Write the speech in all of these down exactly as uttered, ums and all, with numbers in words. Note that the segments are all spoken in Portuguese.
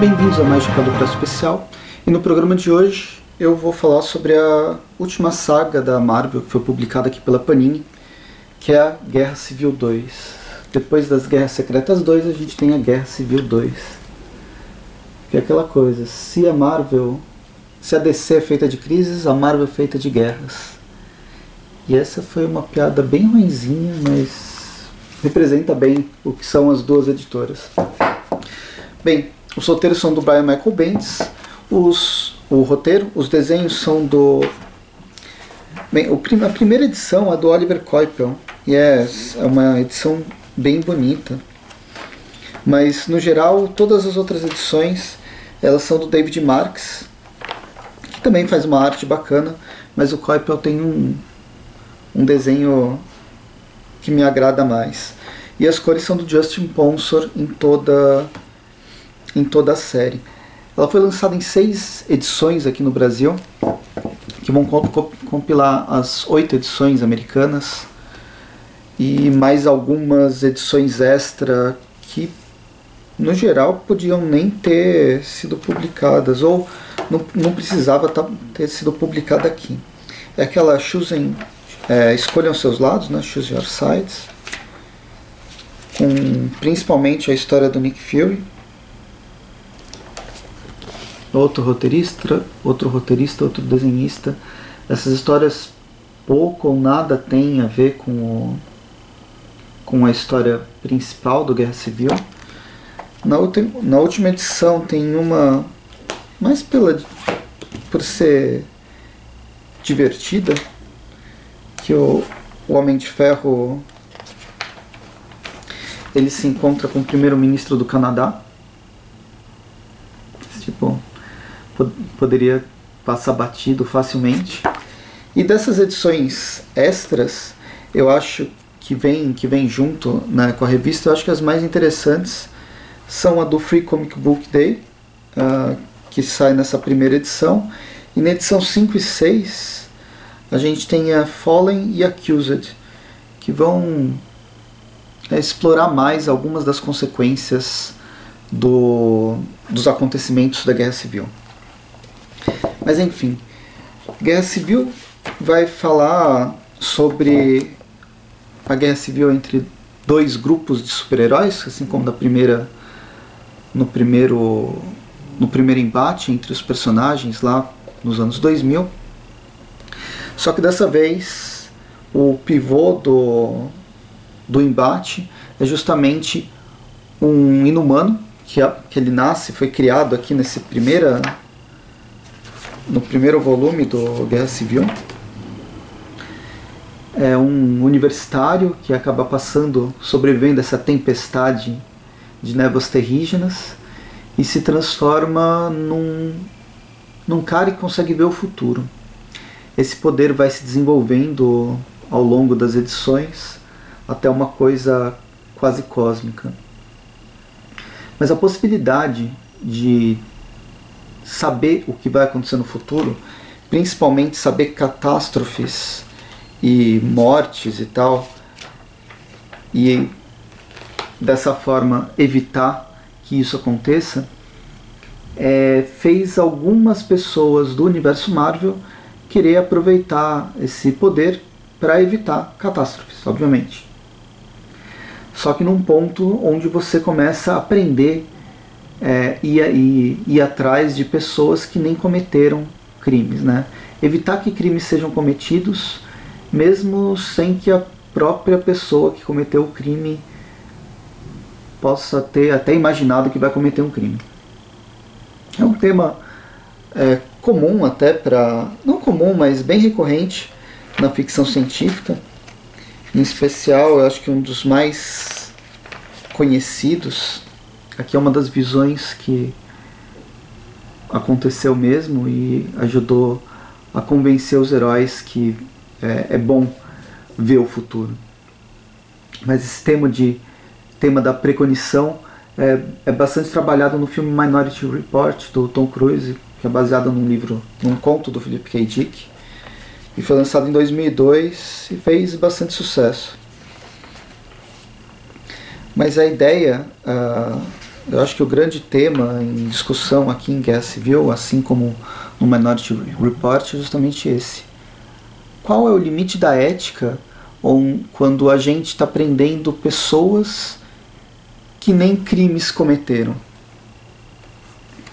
Bem-vindos a mais um Chapéu do Presto especial, e no programa de hoje eu vou falar sobre a última saga da Marvel que foi publicada aqui pela Panini, que é a Guerra Civil dois. Depois das Guerras Secretas dois a gente tem a Guerra Civil dois, que é aquela coisa, se a Marvel, se a D C é feita de crises, a Marvel é feita de guerras. E essa foi uma piada bem ruinzinha, mas representa bem o que são as duas editoras. Bem, os roteiros são do Brian Michael Bendis, os, o roteiro, os desenhos são do... Bem, o, a primeira edição é do Oliver Coipel, e é, é uma edição bem bonita. Mas, no geral, todas as outras edições, elas são do David Marks, que também faz uma arte bacana, mas o Coipel tem um... um desenho que me agrada mais. E as cores são do Justin Ponsor em toda, em toda a série. Ela foi lançada em seis edições aqui no Brasil, que vão compilar as oito edições americanas e mais algumas edições extra que, no geral, podiam nem ter sido publicadas, ou não, não precisava ter sido publicada aqui. É aquela Choosing... É, escolham seus lados, né? Choose Your Sides, com principalmente a história do Nick Fury, outro roteirista, outro roteirista, outro desenhista. Essas histórias pouco ou nada têm a ver com, o, com a história principal do Guerra Civil. Na, ultim, na última edição tem uma, mais pela, por ser divertida, que o, o Homem de Ferro ele se encontra com o primeiro-ministro do Canadá. Tipo, pod poderia passar batido facilmente. E dessas edições extras, eu acho que vem, que vem junto, né, com a revista, eu acho que as mais interessantes são a do Free Comic Book Day, uh, que sai nessa primeira edição, e na edição cinco e seis... a gente tem a Fallen e a Accused, que vão explorar mais algumas das consequências do, dos acontecimentos da Guerra Civil. Mas enfim, Guerra Civil vai falar sobre a Guerra Civil entre dois grupos de super-heróis, assim como na primeira, no, primeiro, no primeiro embate entre os personagens lá nos anos dois mil. Só que dessa vez o pivô do, do embate é justamente um inumano, que, a, que ele nasce, foi criado aqui nesse primeira, no primeiro volume do Guerra Civil. É um universitário que acaba passando, sobrevivendo a essa tempestade de névoas terrígenas e se transforma num, num cara que consegue ver o futuro. Esse poder vai se desenvolvendo ao longo das edições até uma coisa quase cósmica. Mas a possibilidade de saber o que vai acontecer no futuro, principalmente saber catástrofes e mortes e tal, e dessa forma evitar que isso aconteça, é, fez algumas pessoas do universo Marvel querer aproveitar esse poder para evitar catástrofes, obviamente. Só que num ponto onde você começa a aprender é, e, e ir atrás de pessoas que nem cometeram crimes, né? Evitar que crimes sejam cometidos, mesmo sem que a própria pessoa que cometeu o crime possa ter até imaginado que vai cometer um crime. É um tema... É, comum até para... não comum, mas bem recorrente na ficção científica. Em especial, eu acho que um dos mais conhecidos, aqui é uma das visões que aconteceu mesmo e ajudou a convencer os heróis que é, é bom ver o futuro. Mas esse tema, de, tema da precognição é, é bastante trabalhado no filme Minority Report, do Tom Cruise, que é baseado num livro, num conto do Philip K. Dick, e foi lançado em dois mil e dois e fez bastante sucesso. Mas a ideia uh, Eu acho que o grande tema em discussão aqui em Guerra Civil, assim como no Minority Report, é justamente esse. Qual é o limite da ética ou quando a gente está prendendo pessoas que nem crimes cometeram,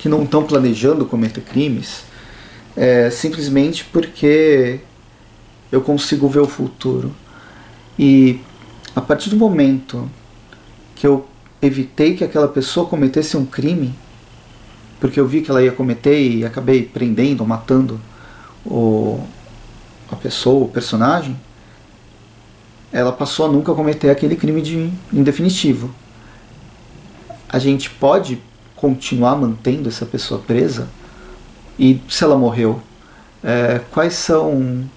que não estão planejando cometer crimes, é, simplesmente porque eu consigo ver o futuro. E a partir do momento que eu evitei que aquela pessoa cometesse um crime, porque eu vi que ela ia cometer e acabei prendendo, matando o, a pessoa, o personagem, ela passou a nunca cometer aquele crime de, em definitivo. A gente pode continuar mantendo essa pessoa presa? E se ela morreu? É, quais são...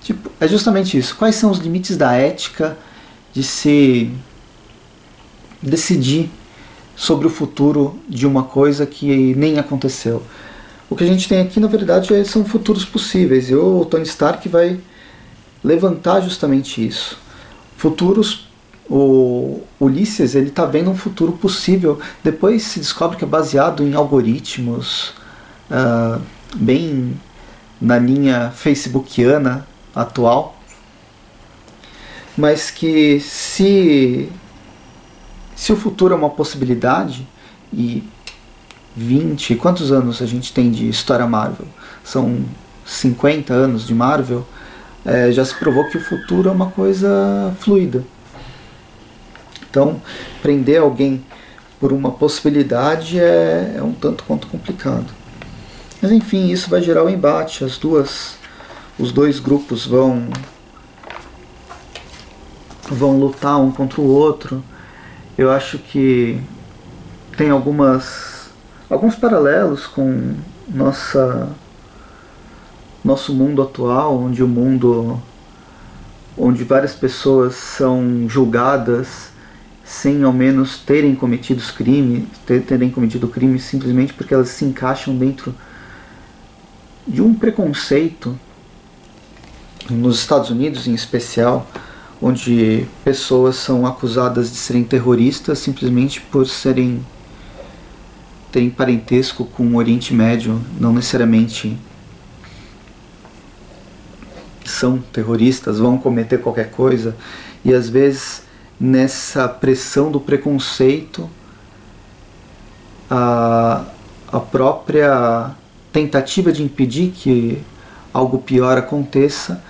Tipo, é justamente isso. Quais são os limites da ética de se decidir sobre o futuro de uma coisa que nem aconteceu? O que a gente tem aqui, na verdade, são futuros possíveis. E o Tony Stark vai levantar justamente isso. Futuros... O Ulisses está vendo um futuro possível. Depois se descobre que é baseado em algoritmos, uh, bem na linha facebookiana atual, mas que se, se o futuro é uma possibilidade, e vinte, quantos anos a gente tem de história Marvel? São cinquenta anos de Marvel, eh, já se provou que o futuro é uma coisa fluida. Então, prender alguém por uma possibilidade é, é um tanto quanto complicado. Mas enfim, isso vai gerar um embate, as duas... Os dois grupos vão, vão lutar um contra o outro. Eu acho que tem algumas, alguns paralelos com nossa, nosso mundo atual, onde o mundo, onde várias pessoas são julgadas sem ao menos terem cometido crimes, terem cometido crimes simplesmente porque elas se encaixam dentro de um preconceito. Nos Estados Unidos, em especial, onde pessoas são acusadas de serem terroristas simplesmente por serem terem parentesco com o Oriente Médio, não necessariamente são terroristas, vão cometer qualquer coisa, e às vezes nessa pressão do preconceito a, a própria tentativa de impedir que algo pior aconteça,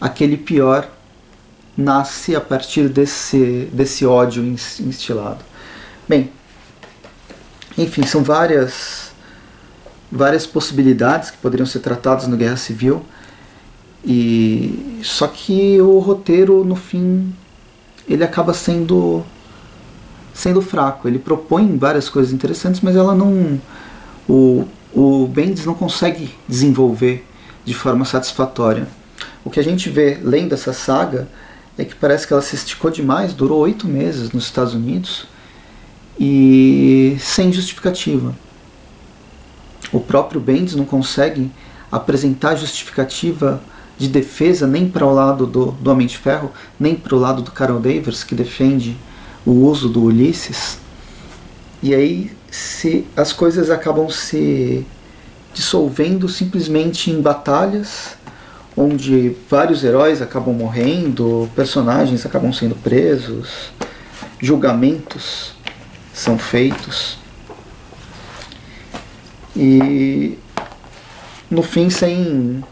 aquele pior nasce a partir desse, desse ódio instilado. Bem, enfim, são várias, várias possibilidades que poderiam ser tratadas no Guerra Civil, e, só que o roteiro, no fim, ele acaba sendo, sendo fraco. Ele propõe várias coisas interessantes, mas ela não... O, o Bendis não consegue desenvolver de forma satisfatória. O que a gente vê lendo essa saga é que parece que ela se esticou demais, durou oito meses nos Estados Unidos e sem justificativa. O próprio Bendis não consegue apresentar justificativa de defesa nem para o lado do, do Homem de Ferro, nem para o lado do Carol Davis, que defende o uso do Ulisses. E aí se, as coisas acabam se dissolvendo simplesmente em batalhas, onde vários heróis acabam morrendo, personagens acabam sendo presos, julgamentos são feitos. E no fim, sem,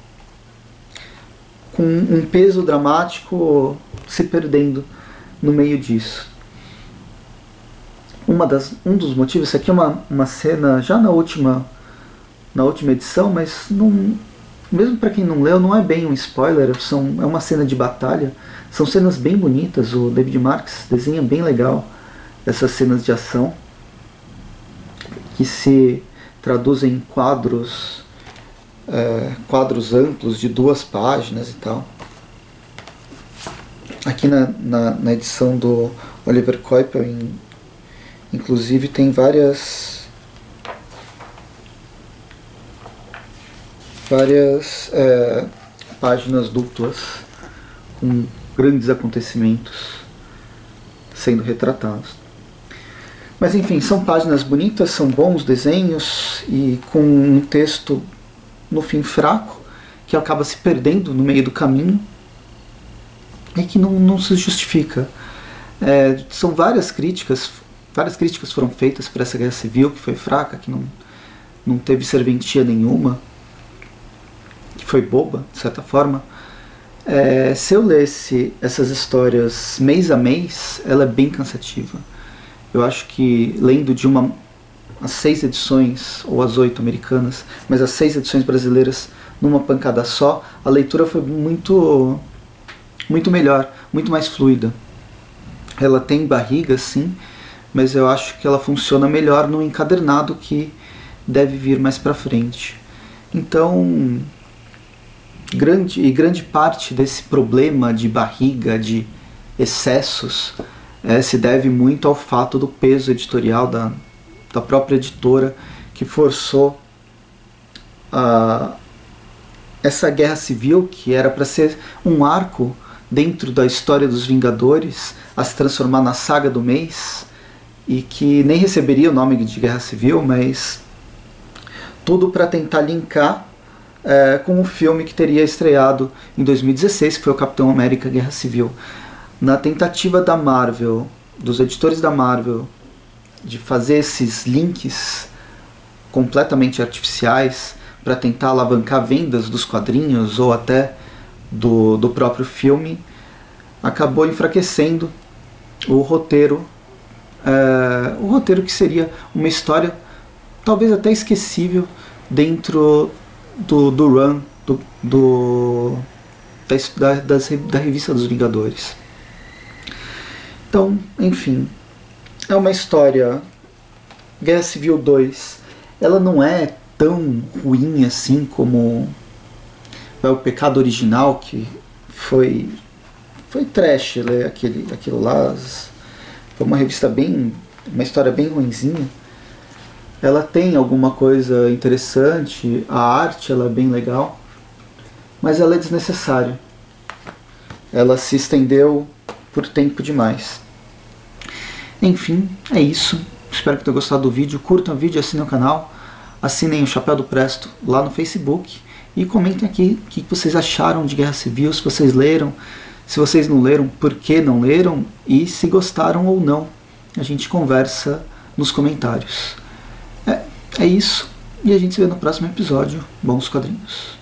com um peso dramático se perdendo no meio disso. Uma das, um dos motivos, isso aqui é uma, uma cena já na última, na última edição, mas não, mesmo para quem não leu, não é bem um spoiler, são, é uma cena de batalha, são cenas bem bonitas, o David Marks desenha bem legal essas cenas de ação, que se traduzem em quadros, é, quadros amplos de duas páginas e tal. Aqui na, na, na edição do Oliver Coipel, em inclusive tem várias várias é, páginas duplas com grandes acontecimentos sendo retratados. Mas enfim, são páginas bonitas, são bons desenhos e com um texto no fim fraco, que acaba se perdendo no meio do caminho e que não, não se justifica. É, são várias críticas, várias críticas foram feitas para essa Guerra Civil, que foi fraca, que não, não teve serventia nenhuma, que foi boba, de certa forma. É, se eu lesse essas histórias mês a mês, ela é bem cansativa. Eu acho que, lendo de uma as seis edições, ou as oito americanas, mas as seis edições brasileiras numa pancada só, a leitura foi muito, muito melhor, muito mais fluida. Ela tem barriga, sim, mas eu acho que ela funciona melhor no encadernado que deve vir mais pra frente. Então, grande, e grande parte desse problema de barriga, de excessos, é, se deve muito ao fato do peso editorial da, da própria editora, que forçou a, essa Guerra Civil, que era para ser um arco dentro da história dos Vingadores, a se transformar na saga do mês, e que nem receberia o nome de Guerra Civil, mas tudo para tentar linkar é, com o filme que teria estreado em dois mil e dezesseis, que foi o Capitão América Guerra Civil. Na tentativa da Marvel, dos editores da Marvel, de fazer esses links completamente artificiais para tentar alavancar vendas dos quadrinhos ou até do, do próprio filme, acabou enfraquecendo o roteiro, é, o roteiro que seria uma história talvez até esquecível dentro do, do run do, do, da, da, da revista dos Vingadores. Então, enfim, é uma história, Guerra Civil dois, ela não é tão ruim assim como é o Pecado Original, que foi, foi trash, né? Aquele, aquilo lá, foi uma revista bem, uma história bem ruinzinha. Ela tem alguma coisa interessante, a arte ela é bem legal, mas ela é desnecessária, ela se estendeu por tempo demais. Enfim, é isso. Espero que tenham gostado do vídeo. Curtam o vídeo, assinem o canal, assinem o Chapéu do Presto lá no Facebook e comentem aqui o que vocês acharam de Guerra Civil, se vocês leram, se vocês não leram, por que não leram e se gostaram ou não. A gente conversa nos comentários. É, é isso e a gente se vê no próximo episódio. Bons quadrinhos!